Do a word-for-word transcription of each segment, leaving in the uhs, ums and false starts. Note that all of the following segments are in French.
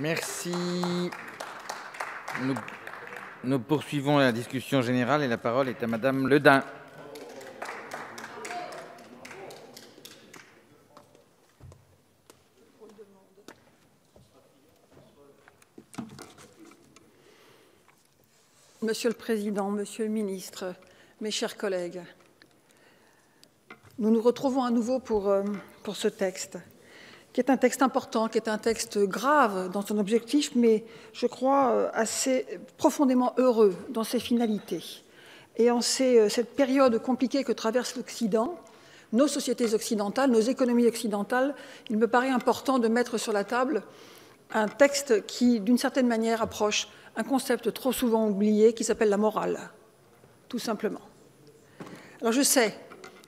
Merci. Nous, nous poursuivons la discussion générale et la parole est à Madame Le Dain. Monsieur le Président, Monsieur le Ministre, mes chers collègues, nous nous retrouvons à nouveau pour, pour ce texte, qui est un texte important, qui est un texte grave dans son objectif, mais je crois assez profondément heureux dans ses finalités. Et en ces, cette période compliquée que traverse l'Occident, nos sociétés occidentales, nos économies occidentales, il me paraît important de mettre sur la table un texte qui, d'une certaine manière, approche un concept trop souvent oublié qui s'appelle la morale, tout simplement. Alors je sais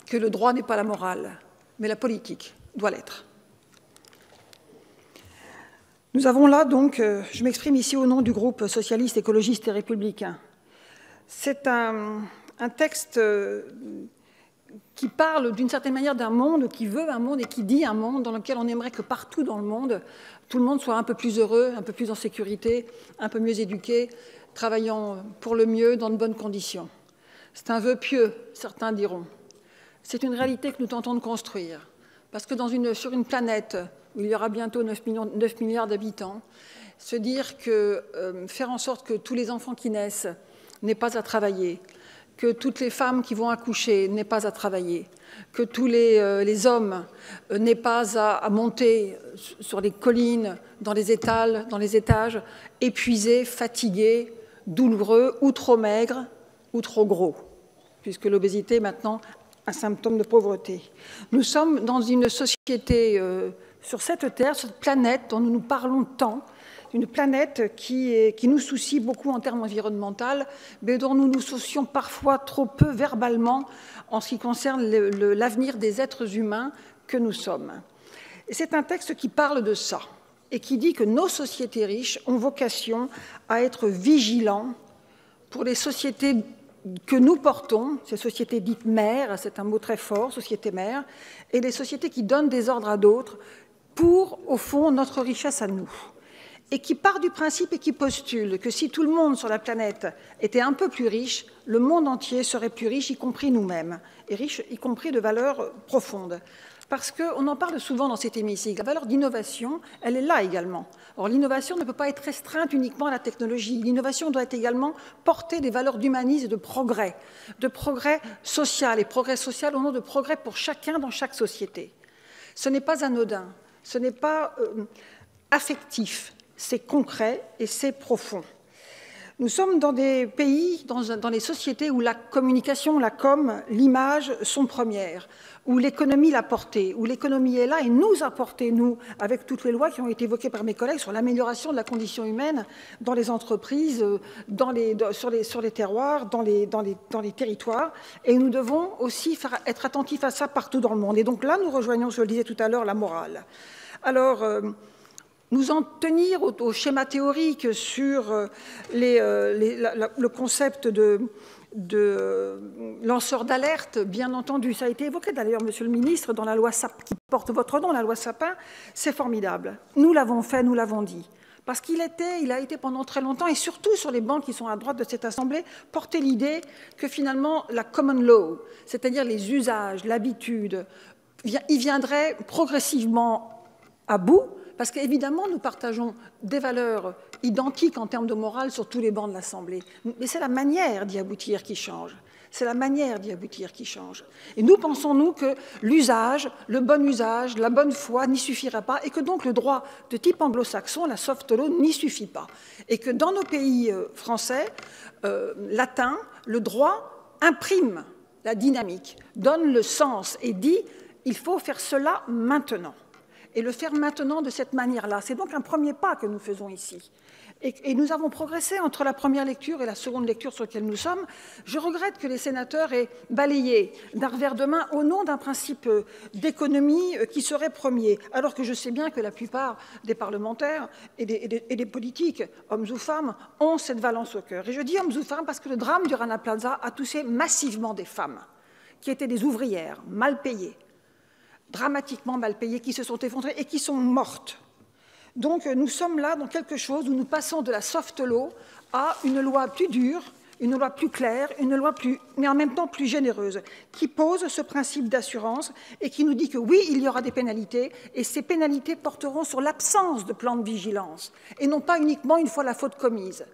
que le droit n'est pas la morale, mais la politique doit l'être. Nous avons là donc, je m'exprime ici au nom du groupe socialiste, écologiste et républicain. C'est un, un texte qui parle d'une certaine manière d'un monde, qui veut un monde et qui dit un monde dans lequel on aimerait que partout dans le monde, tout le monde soit un peu plus heureux, un peu plus en sécurité, un peu mieux éduqué, travaillant pour le mieux dans de bonnes conditions. C'est un vœu pieux, certains diront. C'est une réalité que nous tentons de construire, parce que dans une, sur une planète où il y aura bientôt neuf milliards d'habitants, se dire que euh, faire en sorte que tous les enfants qui naissent n'aient pas à travailler, que toutes les femmes qui vont accoucher n'aient pas à travailler, que tous les, euh, les hommes euh, n'aient pas à, à monter sur les collines, dans les étals, dans les étages, épuisés, fatigués, douloureux ou trop maigres ou trop gros, puisque l'obésité est maintenant un symptôme de pauvreté. Nous sommes dans une société... Euh, sur cette Terre, cette planète dont nous nous parlons tant, une planète qui, est, qui nous soucie beaucoup en termes environnementaux, mais dont nous nous soucions parfois trop peu verbalement en ce qui concerne l'avenir des êtres humains que nous sommes. Et c'est un texte qui parle de ça et qui dit que nos sociétés riches ont vocation à être vigilants pour les sociétés que nous portons, ces sociétés dites mères, c'est un mot très fort, société mère, et les sociétés qui donnent des ordres à d'autres, pour, au fond, notre richesse à nous, et qui part du principe et qui postule que si tout le monde sur la planète était un peu plus riche, le monde entier serait plus riche, y compris nous-mêmes, et riche y compris de valeurs profondes. Parce qu'on en parle souvent dans cet hémicycle, la valeur d'innovation, elle est là également. Or, l'innovation ne peut pas être restreinte uniquement à la technologie. L'innovation doit être également portée des valeurs d'humanisme et de progrès, de progrès social, et progrès social au nom de progrès pour chacun dans chaque société. Ce n'est pas anodin. Ce n'est pas euh, affectif, c'est concret et c'est profond. Nous sommes dans des pays, dans, dans les sociétés où la communication, la com, l'image sont premières, où l'économie l'a portée, où l'économie est là et nous a porté, nous, avec toutes les lois qui ont été évoquées par mes collègues sur l'amélioration de la condition humaine dans les entreprises, dans les, dans, sur, les, sur les terroirs, dans les, dans, les, dans les territoires. Et nous devons aussi faire, être attentifs à ça partout dans le monde. Et donc là, nous rejoignons, je le disais tout à l'heure, la morale. Alors... Euh, nous en tenir au, au schéma théorique sur les, les, la, la, le concept de, de lanceur d'alerte, bien entendu, ça a été évoqué d'ailleurs, Monsieur le Ministre, dans la loi Sapin, qui porte votre nom, la loi Sapin, c'est formidable. Nous l'avons fait, nous l'avons dit. Parce qu'il était, il a été pendant très longtemps, et surtout sur les bancs qui sont à droite de cette Assemblée, porter l'idée que finalement la common law, c'est-à-dire les usages, l'habitude, y viendrait progressivement à bout. Parce qu'évidemment, nous partageons des valeurs identiques en termes de morale sur tous les bancs de l'Assemblée. Mais c'est la manière d'y aboutir qui change. C'est la manière d'y aboutir qui change. Et nous pensons-nous que l'usage, le bon usage, la bonne foi n'y suffira pas et que donc le droit de type anglo-saxon, la soft law, n'y suffit pas. Et que dans nos pays français, euh, latins, le droit imprime la dynamique, donne le sens et dit « il faut faire cela maintenant ». Et le faire maintenant de cette manière-là. C'est donc un premier pas que nous faisons ici. Et, et nous avons progressé entre la première lecture et la seconde lecture sur laquelle nous sommes. Je regrette que les sénateurs aient balayé d'un revers de main au nom d'un principe d'économie qui serait premier, alors que je sais bien que la plupart des parlementaires et des, et des, et des politiques, hommes ou femmes, ont cette valence au cœur. Et je dis hommes ou femmes parce que le drame du Rana Plaza a touché massivement des femmes, qui étaient des ouvrières, mal payées, dramatiquement mal payées, qui se sont effondrées et qui sont mortes. Donc nous sommes là dans quelque chose où nous passons de la soft law à une loi plus dure, une loi plus claire, une loi plus, mais en même temps plus généreuse, qui pose ce principe d'assurance et qui nous dit que oui, il y aura des pénalités et ces pénalités porteront sur l'absence de plan de vigilance et non pas uniquement une fois la faute commise.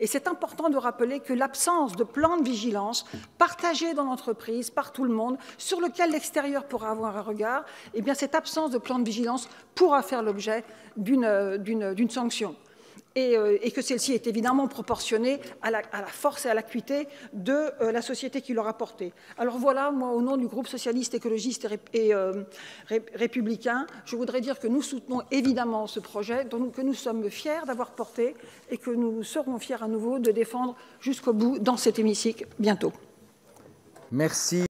Et c'est important de rappeler que l'absence de plan de vigilance partagé dans l'entreprise, par tout le monde, sur lequel l'extérieur pourra avoir un regard, eh bien cette absence de plan de vigilance pourra faire l'objet d'une, d'une, d'une sanction. Et, et que celle-ci est évidemment proportionnée à la, à la force et à l'acuité de euh, la société qui l'aura portée. Alors voilà, moi, au nom du groupe socialiste, écologiste et, ré, et euh, ré, républicain, je voudrais dire que nous soutenons évidemment ce projet, dont nous, que nous sommes fiers d'avoir porté et que nous serons fiers à nouveau de défendre jusqu'au bout dans cet hémicycle bientôt. Merci.